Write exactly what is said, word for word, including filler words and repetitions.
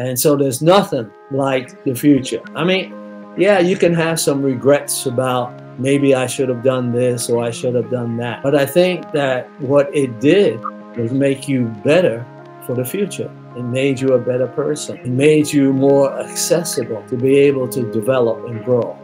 And so there's nothing like the future. I mean, yeah, you can have some regrets about maybe I should have done this or I should have done that. But I think that what it did was make you better for the future. It made you a better person. It made you more accessible to be able to develop and grow.